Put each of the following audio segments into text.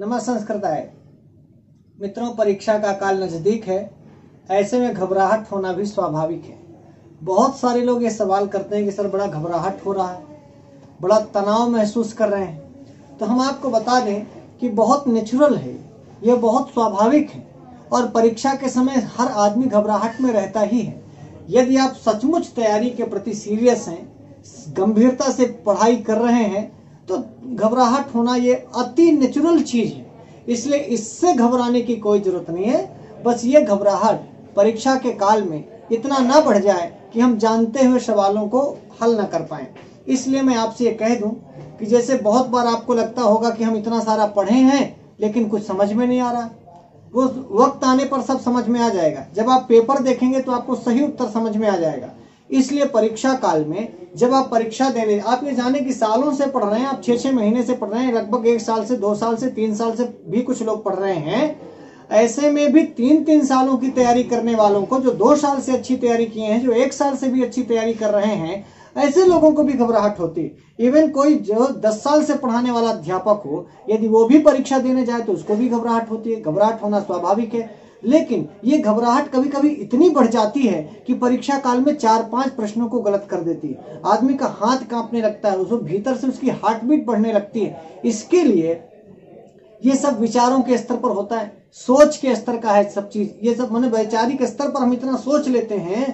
नमः संस्कृताय। मित्रों, परीक्षा का काल नज़दीक है, ऐसे में घबराहट होना भी स्वाभाविक है। बहुत सारे लोग ये सवाल करते हैं कि सर बड़ा घबराहट हो रहा है, बड़ा तनाव महसूस कर रहे हैं। तो हम आपको बता दें कि बहुत नेचुरल है, ये बहुत स्वाभाविक है और परीक्षा के समय हर आदमी घबराहट में रहता ही है। यदि आप सचमुच तैयारी के प्रति सीरियस हैं, गंभीरता से पढ़ाई कर रहे हैं, तो घबराहट होना ये अति नेचुरल चीज़ है, इसलिए इससे घबराने की कोई ज़रूरत नहीं है। बस ये घबराहट परीक्षा के काल में इतना ना बढ़ जाए कि हम जानते हुए सवालों को हल ना कर पाएँ। इसलिए मैं आपसे ये कह दूं कि जैसे बहुत बार आपको लगता होगा कि हम इतना सारा पढ़े हैं लेकिन कुछ समझ में नहीं आ रहा, वो वक्त आने पर सब समझ में आ जाएगा। जब आप पेपर देखेंगे तो आपको सही उत्तर समझ में आ जाएगा। इसलिए परीक्षा काल में जब आप परीक्षा देने, आप ये जाने कि सालों से पढ़ रहे हैं, आप 6-6 महीने से पढ़ रहे हैं, लगभग 1 साल से, 2 साल से, 3 साल से भी कुछ लोग पढ़ रहे हैं। ऐसे में भी 3-3 सालों की तैयारी करने वालों को, जो 2 साल से अच्छी तैयारी किए हैं, जो 1 साल से भी अच्छी तैयारी कर रहे हैं, ऐसे लोगों को भी घबराहट होती है। इवन कोई जो 10 साल से पढ़ाने वाला अध्यापक हो, यदि वो भी परीक्षा देने जाए तो उसको भी घबराहट होती है। घबराहट होना स्वाभाविक है, लेकिन ये घबराहट कभी कभी इतनी बढ़ जाती है कि परीक्षा काल में 4-5 प्रश्नों को गलत कर देती है। आदमी का हाथ कांपने लगता है, उसको भीतर से उसकी हार्ट बीट बढ़ने लगती है। इसके लिए ये सब विचारों के स्तर पर होता है, सोच के स्तर का है सब चीज। ये सब मैंने वैचारिक स्तर पर हम इतना सोच लेते हैं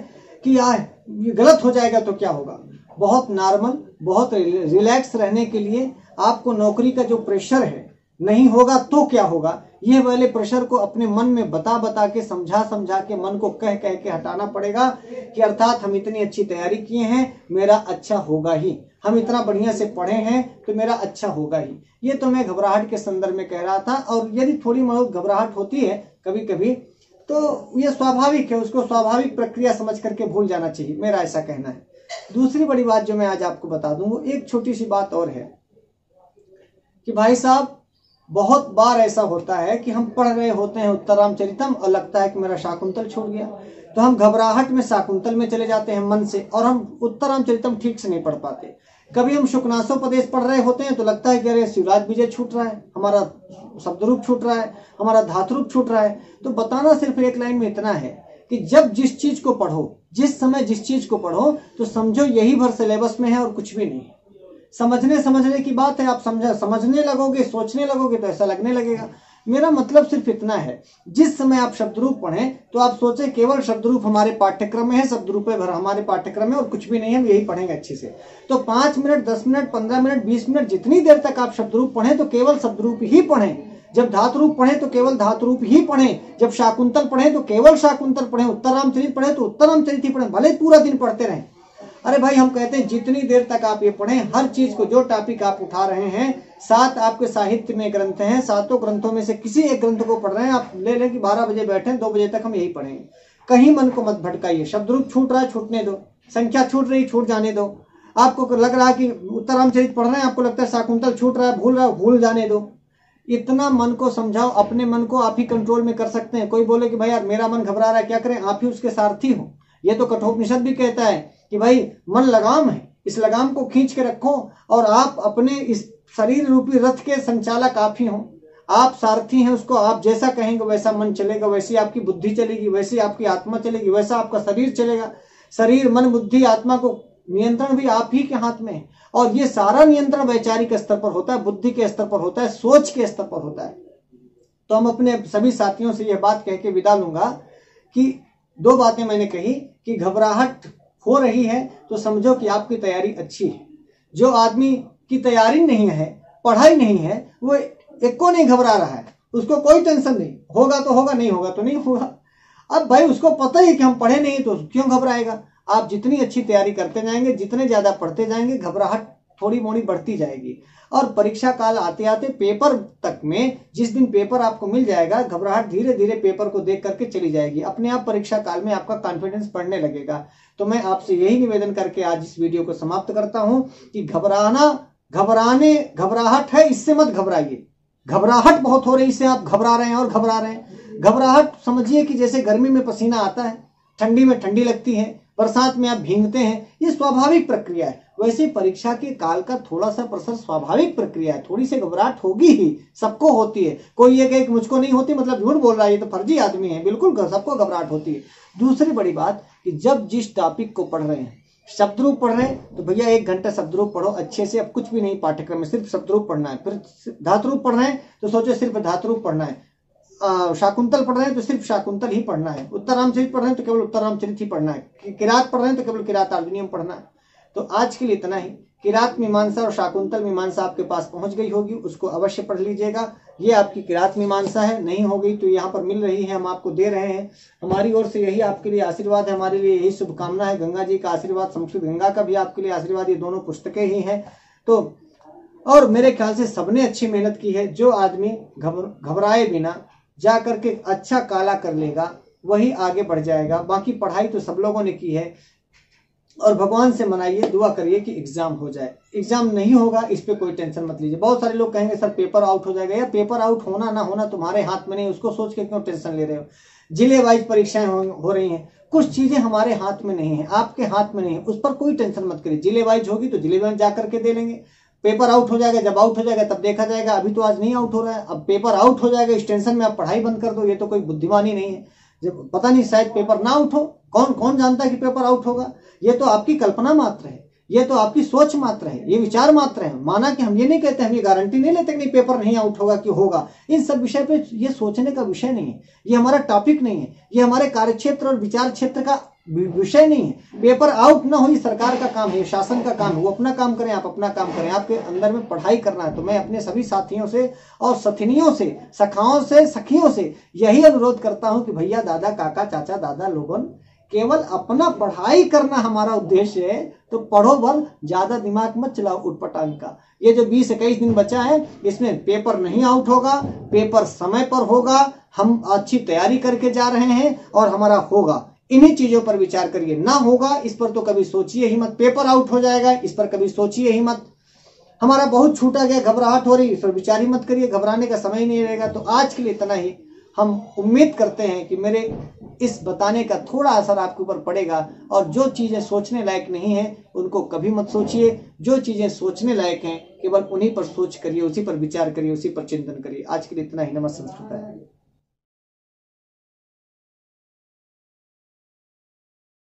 कि यार ये गलत हो जाएगा तो क्या होगा। बहुत नॉर्मल, बहुत रिलैक्स रहने के लिए आपको नौकरी का जो प्रेशर है, नहीं होगा तो क्या होगा, यह वाले प्रेशर को अपने मन में बता के, समझा के, मन को कह के हटाना पड़ेगा कि अर्थात हम इतनी अच्छी तैयारी किए हैं, मेरा अच्छा होगा ही, हम इतना बढ़िया से पढ़े हैं तो मेरा अच्छा होगा ही। ये तो मैं घबराहट के संदर्भ में कह रहा था। और यदि थोड़ी बहुत घबराहट होती है कभी कभी तो ये स्वाभाविक है, उसको स्वाभाविक प्रक्रिया समझ करके भूल जाना चाहिए, मेरा ऐसा कहना है। दूसरी बड़ी बात जो मैं आज आपको बता दूं, वो एक छोटी सी बात और है कि भाई साहब, बहुत बार ऐसा होता है कि हम पढ़ रहे होते हैं उत्तरामचरितम और लगता है कि मेरा शाकुंतल छूट गया, तो हम घबराहट में शाकुंतल में चले जाते हैं मन से और हम उत्तरामचरितम ठीक से नहीं पढ़ पाते। कभी हम शुकनाशोपदेश पढ़ रहे होते हैं तो लगता है कि अरे शिवराज विजय छूट रहा है, हमारा शब्दरूप छूट रहा है, हमारा धातुरूप छूट रहा है। तो बताना सिर्फ एक लाइन में इतना है कि जब जिस चीज को पढ़ो, जिस समय जिस चीज को पढ़ो, तो समझो यही भर सिलेबस में है और कुछ भी नहीं। समझने की बात है, आप समझने लगोगे, सोचने लगोगे तो ऐसा लगने लगेगा। मेरा मतलब सिर्फ इतना है, जिस समय आप शब्दरूप पढ़ें तो आप सोचें केवल शब्दरूप हमारे पाठ्यक्रम में है, शब्दरूप भर हमारे पाठ्यक्रम में और कुछ भी नहीं, हम यही पढ़ेंगे अच्छे से। तो 5 मिनट, 10 मिनट, 15 मिनट, 20 मिनट, जितनी देर तक आप शब्दरूप पढ़ें तो केवल शब्दरूप ही पढ़ें। जब धातुरूप पढ़ें तो केवल धातुरूप ही पढ़ें। जब शाकुंतल पढ़ें तो केवल शाकुंतल पढ़ें। उत्तरामचरित पढ़ें तो उत्तरामचरित ही पढ़ें, भले पूरा दिन पढ़ते रहें। अरे भाई, हम कहते हैं जितनी देर तक आप ये पढ़ें, हर चीज को, जो टॉपिक आप उठा रहे हैं, 7 आपके साहित्य में ग्रंथ हैं, 7 ग्रंथों में से किसी एक ग्रंथ को पढ़ रहे हैं, आप ले लें कि 12 बजे बैठे, 2 बजे तक हम यही पढ़ेंगे। कहीं मन को मत भटकाइए। शब्दरूप छूट रहा है, छूटने दो। संख्या छूट रही, छूट जाने दो। आपको लग रहा है कि उत्तरामचरित पढ़ रहे हैं, आपको लगता है शाकुंतल छूट रहा है, भूल जाने दो। इतना मन को समझाओ, अपने मन को आप ही कंट्रोल में कर सकते हैं। कोई बोले कि भाई यार मेरा मन घबरा रहा है, क्या करें, आप ही उसके सारथी हो। ये तो कठोपनिषद भी कहता है कि भाई मन लगाम है, इस लगाम को खींच के रखो और आप अपने इस शरीर रूपी रथ के संचालक आप ही हो, आप सारथी हैं उसको। आप जैसा कहेंगे वैसा मन चलेगा, वैसी आपकी बुद्धि चलेगी, वैसी आपकी आत्मा चलेगी, वैसा आपका शरीर चलेगा। शरीर, मन, बुद्धि, आत्मा को नियंत्रण भी आप ही के हाथ में है। और ये सारा नियंत्रण वैचारिक स्तर पर होता है, बुद्धि के स्तर पर होता है, सोच के स्तर पर होता है। तो हम अपने सभी साथियों से यह बात कह के विदा लूंगा कि 2 बातें मैंने कही कि घबराहट हो रही है तो समझो कि आपकी तैयारी अच्छी है। जो आदमी की तैयारी नहीं है, पढ़ाई नहीं है, वो एको नहीं घबरा रहा है, उसको कोई टेंशन नहीं, होगा तो होगा, नहीं होगा तो नहीं होगा। अब भाई उसको पता ही कि हम पढ़े नहीं तो क्यों घबराएगा। आप जितनी अच्छी तैयारी करते जाएंगे, जितने ज़्यादा पढ़ते जाएंगे, घबराहट थोड़ी मोड़ी बढ़ती जाएगी। और परीक्षा काल आते आते पेपर तक में, जिस दिन पेपर आपको मिल जाएगा, घबराहट धीरे धीरे पेपर को देख करके चली जाएगी। अपने आप परीक्षा काल में आपका कॉन्फिडेंस बढ़ने लगेगा। तो मैं आपसे यही निवेदन करके आज इस वीडियो को समाप्त करता हूँ कि घबराहट है, इससे मत घबराइए। घबराहट बहुत हो रही, इससे आप घबरा रहे हैं और घबरा रहे हैं। घबराहट समझिए कि जैसे गर्मी में पसीना आता है, ठंडी में ठंडी लगती है, बरसात में आप भीगते हैं, ये स्वाभाविक प्रक्रिया है। वैसे परीक्षा के काल का थोड़ा सा प्रसर स्वाभाविक प्रक्रिया है। थोड़ी सी घबराहट होगी ही, सबको होती है। कोई ये कहे कि मुझको नहीं होती मतलब झूठ बोल रहा है, ये तो फर्जी आदमी है, बिल्कुल सबको घबराहट होती है। दूसरी बड़ी बात कि जब जिस टॉपिक को पढ़ रहे हैं, शब्दरूप पढ़ रहे हैं तो भैया 1 घंटा शब्दरूप पढ़ो अच्छे से। अब कुछ भी नहीं पाठ्यक्रम में, सिर्फ शब्दरूप पढ़ना है। फिर धातुरूप पढ़ रहे हैं तो सोचो सिर्फ धातुरूप पढ़ना है। शाकुंतल पढ़ रहे हैं तो सिर्फ शाकुंतल ही पढ़ना है। उत्तररामचरित पढ़ रहे हैं तो केवल उत्तररामचरित ही पढ़ना है। किरात पढ़ रहे हैं तो केवल किरात आर्जुनियम पढ़ना है। तो आज के लिए इतना ही। किरात मीमांसा और शाकुंतल मीमांसा आपके पास पहुंच गई होगी, उसको अवश्य पढ़ लीजिएगा। ये आपकी किरात मीमांसा है, नहीं हो गई तो यहाँ पर मिल रही है, हम आपको दे रहे हैं। हमारी ओर से यही आपके लिए आशीर्वाद है, हमारे लिए यही शुभकामना है। गंगा जी का आशीर्वाद, संस्कृत गंगा का भी आपके लिए आशीर्वाद, ये दोनों पुस्तकें ही हैं। तो और मेरे ख्याल से सबने अच्छी मेहनत की है। जो आदमी घबराए बिना जा करके अच्छा काला कर लेगा वही आगे बढ़ जाएगा। बाकी पढ़ाई तो सब लोगों ने की है और भगवान से मनाइए, दुआ करिए कि एग्जाम हो जाए। एग्जाम नहीं होगा इस पे कोई टेंशन मत लीजिए। बहुत सारे लोग कहेंगे सर पेपर आउट हो जाएगा, या पेपर आउट होना ना होना तुम्हारे हाथ में नहीं, उसको सोच के क्यों टेंशन ले रहे हो। जिले वाइज परीक्षाएं हो रही हैं, कुछ चीजें हमारे हाथ में नहीं है, आपके हाथ में नहीं है, उस पर कोई टेंशन मत करिए। जिले वाइज होगी तो जिले वाइज जा करके दे लेंगे। पेपर आउट हो जाएगा, जब आउट हो जाएगा तब देखा जाएगा। अभी तो आज नहीं आउट हो रहा है, अब पेपर आउट हो जाएगा इस टेंशन में आप पढ़ाई बंद कर दो, ये तो कोई बुद्धिमानी नहीं है। जब पता नहीं शायद पेपर ना आउट हो, कौन जानता है कि पेपर आउट होगा। ये तो आपकी कल्पना मात्र है, ये तो आपकी सोच मात्र है, ये विचार मात्र है। माना कि हम ये नहीं कहते, हम ये गारंटी नहीं लेते कि नहीं पेपर नहीं आउट होगा कि होगा। इन सब विषय पे ये सोचने का विषय नहीं है, ये हमारा टॉपिक नहीं है, ये हमारे कार्यक्षेत्र और विचार क्षेत्र का विषय नहीं है। पेपर आउट ना हो ये सरकार का काम है, शासन का काम है, वो अपना काम करें, आप अपना काम करें। आपके अंदर में पढ़ाई करना है तो मैं अपने सभी साथियों से और सथिनियों से, सखाओं से, सखियों से यही अनुरोध करता हूं कि भैया दादा काका चाचा दादा लोगों केवल अपना पढ़ाई करना हमारा उद्देश्य है, तो पढ़ो भर, ज्यादा दिमाग मत चलाओ उटपटांग का। ये जो 20-21 दिन बचा है इसमें पेपर नहीं आउट होगा, पेपर समय पर होगा, हम अच्छी तैयारी करके जा रहे हैं और हमारा होगा। इन्हीं चीजों पर विचार करिए, ना होगा इस पर तो कभी सोचिए ही मत। पेपर आउट हो जाएगा इस पर कभी सोचिए ही मत। हमारा बहुत छूटा गया, घबराहट हो रही, इस पर विचार ही मत करिए, घबराने का समय नहीं रहेगा। तो आज के लिए इतना ही। हम उम्मीद करते हैं कि मेरे इस बताने का थोड़ा असर आपके ऊपर पड़ेगा, और जो चीज़ें सोचने लायक नहीं हैं उनको कभी मत सोचिए, जो चीज़ें सोचने लायक हैं केवल उन्हीं पर सोच करिए, उसी पर विचार करिए, उसी पर चिंतन करिए। आज के लिए इतना ही। नमः संस्कृताय।